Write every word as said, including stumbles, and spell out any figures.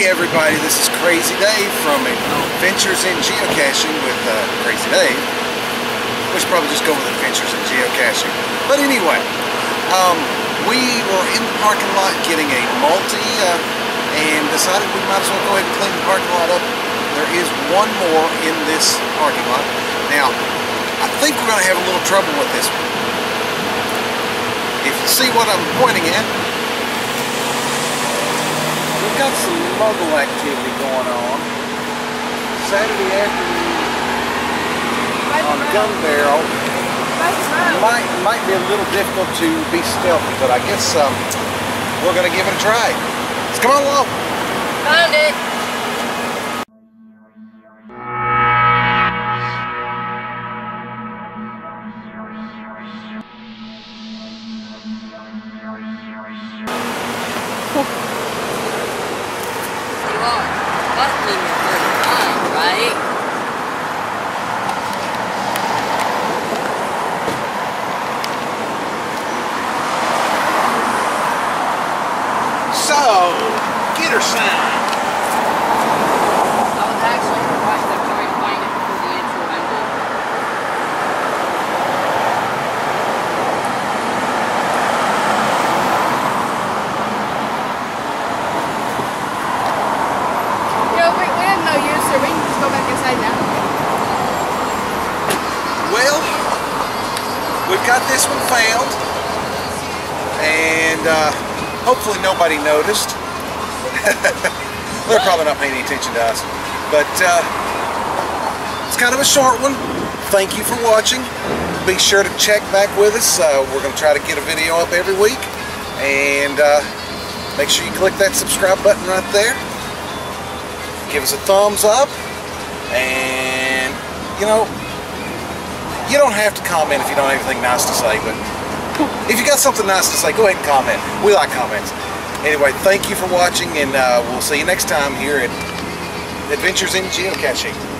Hey everybody, this is Crazy Dave from Adventures in Geocaching with uh, Crazy Dave. We should probably just go with Adventures in Geocaching. But anyway, um, we were in the parking lot getting a multi uh, and decided we might as well go ahead and clean the parking lot up. There is one more in this parking lot. Now, I think we're going to have a little trouble with this one. If you see what I'm pointing at, we've got some local activity going on. Saturday afternoon on Gun Barrel might, might be a little difficult to be stealthy, but I guess um, we're going to give it a try. Let's come on along. Found it. This one failed, and uh, hopefully nobody noticed. They're probably not paying any attention to us, but uh, it's kind of a short one. Thank you for watching. Be sure to check back with us. Uh, we're going to try to get a video up every week, and uh, make sure you click that subscribe button right there. Give us a thumbs up, and you know, you don't have to comment if you don't have anything nice to say, but if you got something nice to say, go ahead and comment. We like comments. Anyway, thank you for watching, and uh, we'll see you next time here at Adventures in Geocaching.